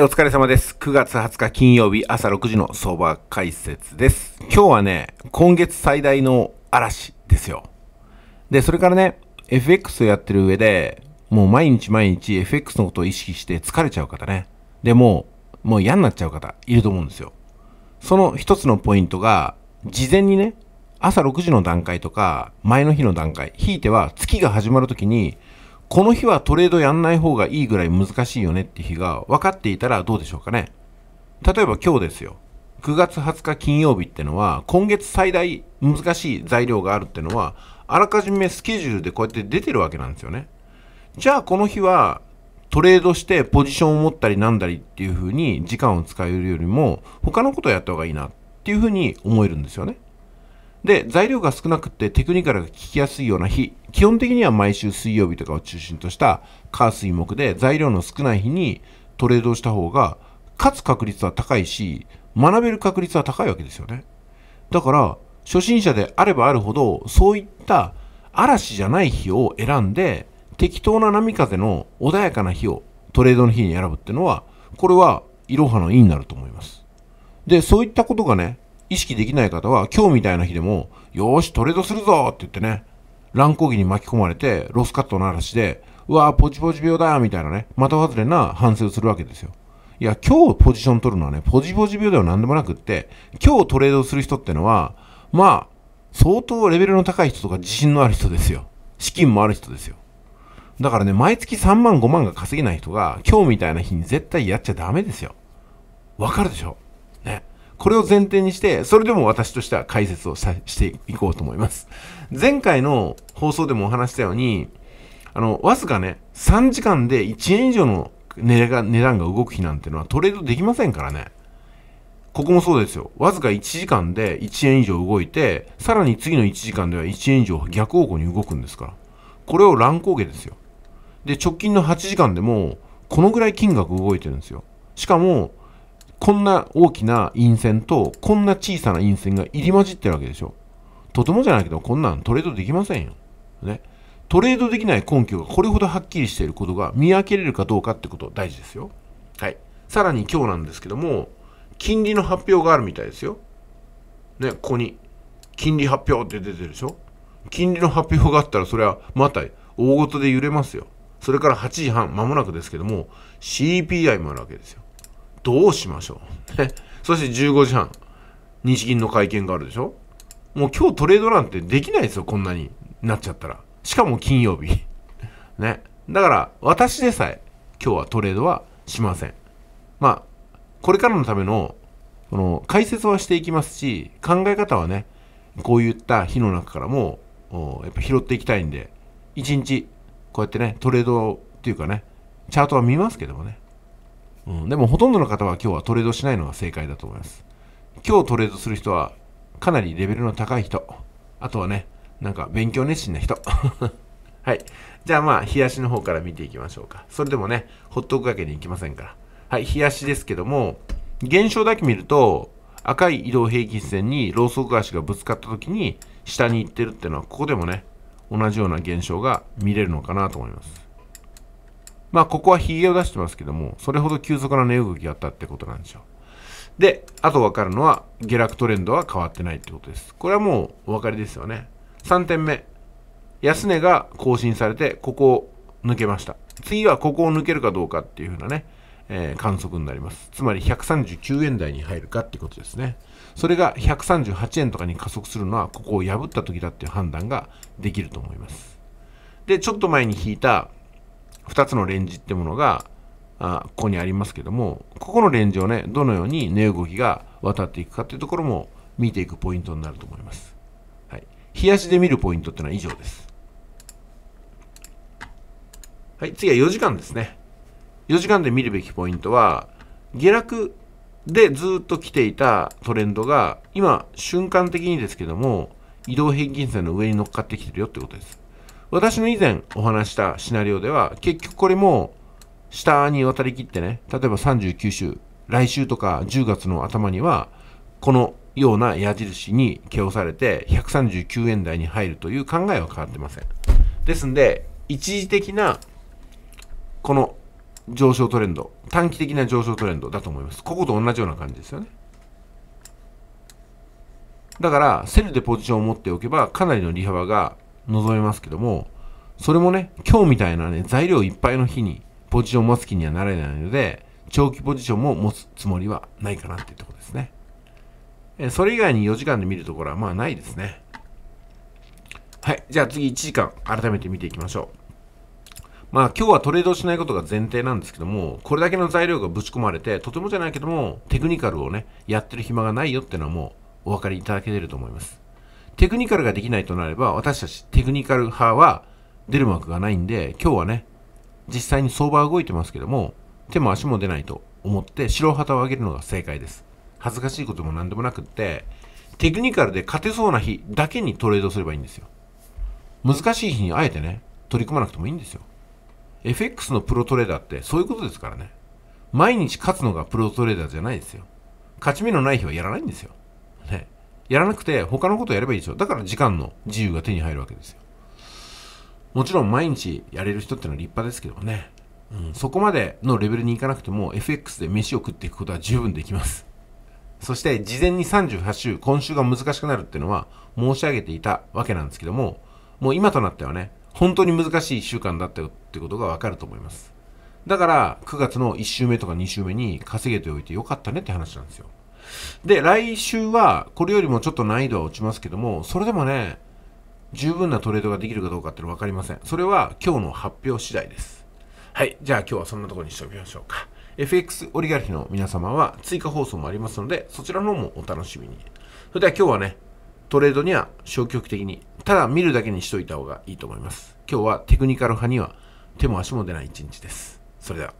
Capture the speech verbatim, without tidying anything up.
お疲れ様です。くがつはつか金曜日朝ろくじの相場解説です。今日はね、今月最大の嵐ですよ。で、それからね、エフエックス をやってる上で、もう毎日毎日 エフエックス のことを意識して疲れちゃう方ね。でもう、もう嫌になっちゃう方いると思うんですよ。その一つのポイントが、事前にね、朝ろくじの段階とか、前の日の段階、ひいては月が始まるときに、この日はトレードやんない方がいいぐらい難しいよねって日が分かっていたらどうでしょうかね。例えば今日ですよ。くがつはつか金曜日ってのは、今月最大難しい材料があるってのは、あらかじめスケジュールでこうやって出てるわけなんですよね。じゃあこの日はトレードしてポジションを持ったりなんだりっていう風に時間を使えるよりも、他のことをやった方がいいなっていう風に思えるんですよね。で、材料が少なくてテクニカルが効きやすいような日、基本的には毎週水曜日とかを中心とした火水木で材料の少ない日にトレードした方が勝つ確率は高いし、学べる確率は高いわけですよね。だから、初心者であればあるほど、そういった嵐じゃない日を選んで、適当な波風の穏やかな日をトレードの日に選ぶっていうのは、これはイロハの意になると思います。で、そういったことがね、意識できない方は今日みたいな日でも、よーしトレードするぞって言ってね、乱高下に巻き込まれてロスカットの嵐で、うわーポチポチ病だーみたいなね、的外れな反省をするわけですよ。いや、今日ポジション取るのはね、ポチポチ病では何でもなくって、今日トレードする人ってのは、まあ、相当レベルの高い人とか自信のある人ですよ。資金もある人ですよ。だからね、毎月さんまんごまんが稼げない人が、今日みたいな日に絶対やっちゃダメですよ。わかるでしょね。これを前提にして、それでも私としては解説をさしていこうと思います。前回の放送でもお話したように、あの、わずかね、さんじかんでいちえん以上の値段が動く日なんてのはトレードできませんからね。ここもそうですよ。わずかいちじかんでいちえん以上動いて、さらに次のいちじかんではいちえん以上逆方向に動くんですから。これを乱高下ですよ。で、直近のはちじかんでも、このぐらい金額動いてるんですよ。しかも、こんな大きな陰線と、こんな小さな陰線が入り混じってるわけでしょ。とてもじゃないけど、こんなんトレードできませんよ。ね。トレードできない根拠がこれほどはっきりしていることが見分けれるかどうかってこと大事ですよ。はい。さらに今日なんですけども、金利の発表があるみたいですよ。ね、ここに、金利発表って出てるでしょ。金利の発表があったら、それはまた大ごとで揺れますよ。それからはちじはん、間もなくですけども、シーピーアイ もあるわけですよ。どうしましょうそしてじゅうごじはん、日銀の会見があるでしょ。もう今日トレードなんてできないですよ、こんなになっちゃったら。しかも金曜日。ね。だから、私でさえ、今日はトレードはしません。まあ、これからのための、この、解説はしていきますし、考え方はね、こういった日の中からも、やっぱ拾っていきたいんで、一日、こうやってね、トレードっていうかね、チャートは見ますけどもね。うん、でもほとんどの方は今日はトレードしないのが正解だと思います。今日トレードする人はかなりレベルの高い人。あとはね、なんか勉強熱心な人。はい。じゃあまあ、日足の方から見ていきましょうか。それでもね、ほっとくわけにいきませんから。はい、日足ですけども、現象だけ見ると、赤い移動平均線にローソク足がぶつかった時に下に行ってるっていうのは、ここでもね、同じような現象が見れるのかなと思います。まあ、ここはヒゲを出してますけども、それほど急速な値動きがあったってことなんでしょう。で、あと分かるのは、下落トレンドは変わってないってことです。これはもうお分かりですよね。さんてんめ。安値が更新されて、ここを抜けました。次はここを抜けるかどうかっていうふうなね、えー、観測になります。つまりひゃくさんじゅうきゅうえん台に入るかってことですね。それがひゃくさんじゅうはちえんとかに加速するのは、ここを破った時だっていう判断ができると思います。で、ちょっと前に引いた、ふたつのレンジってものが、あ、ここにありますけども、ここのレンジをね、どのように値動きが渡っていくかっていうところも見ていくポイントになると思います。はい。日足で見るポイントってのは以上です。はい。次はよじかんですね。よじかんで見るべきポイントは、下落でずっと来ていたトレンドが、今、瞬間的にですけども、移動平均線の上に乗っかってきてるよってことです。私の以前お話したシナリオでは、結局これも下に渡りきってね、例えばさんじゅうきゅうしゅう、来週とかじゅうがつの頭には、このような矢印に蹴押されてひゃくさんじゅうきゅうえん台に入るという考えは変わってません。ですんで、一時的なこの上昇トレンド、短期的な上昇トレンドだと思います。ここと同じような感じですよね。だからセルでポジションを持っておけばかなりの利幅が望めますけども、それもね、今日みたいなね、材料いっぱいの日にポジションを持つ気にはなれないので、長期ポジションも持つつもりはないかなっていうところですね。それ以外によじかんで見るところはまあないですね。はい。じゃあ次いちじかん改めて見ていきましょう。まあ今日はトレードをしないことが前提なんですけども、これだけの材料がぶち込まれて、とてもじゃないけどもテクニカルをね、やってる暇がないよっていうのはもうお分かりいただけてると思います。テクニカルができないとなれば、私たちテクニカル派は出る幕がないんで、今日はね、実際に相場は動いてますけども、手も足も出ないと思って白旗を上げるのが正解です。恥ずかしいことも何でもなくって、テクニカルで勝てそうな日だけにトレードすればいいんですよ。難しい日にあえてね、取り組まなくてもいいんですよ。エフエックス のプロトレーダーってそういうことですからね。毎日勝つのがプロトレーダーじゃないですよ。勝ち目のない日はやらないんですよ。ね。やらなくて他のことをやればいいですよ。だから時間の自由が手に入るわけですよ。もちろん毎日やれる人ってのは立派ですけどもね。うん、そこまでのレベルに行かなくても エフエックス で飯を食っていくことは十分できます。そして事前にさんじゅうはち週、今週が難しくなるっていうのは申し上げていたわけなんですけども、もう今となってはね、本当に難しいいっしゅうかんだったよってことがわかると思います。だから、くがつのいっしゅうめとかにしゅうめに稼げておいてよかったねって話なんですよ。で、来週はこれよりもちょっと難易度は落ちますけども、それでもね、十分なトレードができるかどうかってのはわかりません。それは今日の発表次第です。はい。じゃあ今日はそんなところにしておきましょうか。エフエックス オリガルヒの皆様は追加放送もありますので、そちらの方もお楽しみに。それでは今日はね、トレードには消極的に、ただ見るだけにしといた方がいいと思います。今日はテクニカル派には手も足も出ない一日です。それでは。